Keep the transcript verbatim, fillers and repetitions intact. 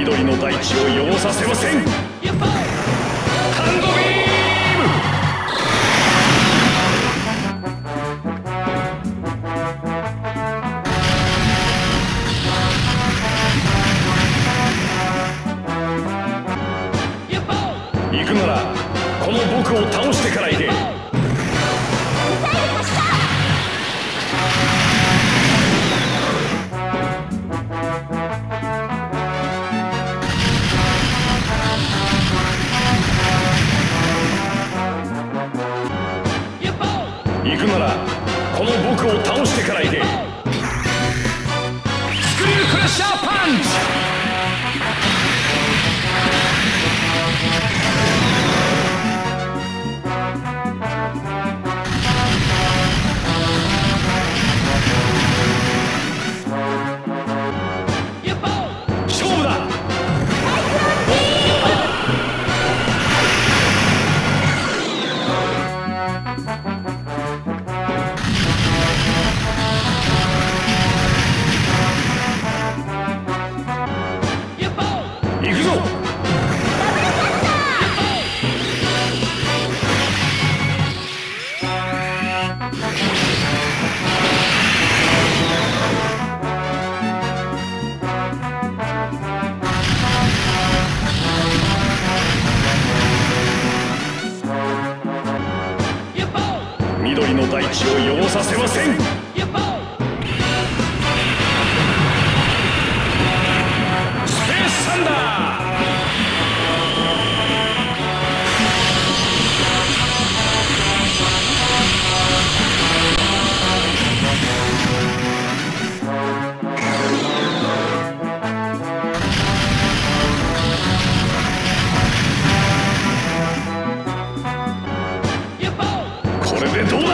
緑の大地を汚させません。やっぱハンドビーム行くならこの僕を倒してから行け。 行くならこの僕を倒してから行け。スクリュークラッシャーパンチ！勝負だ！ 緑の大地を汚させません。スペースサンダー。 これでどうだ。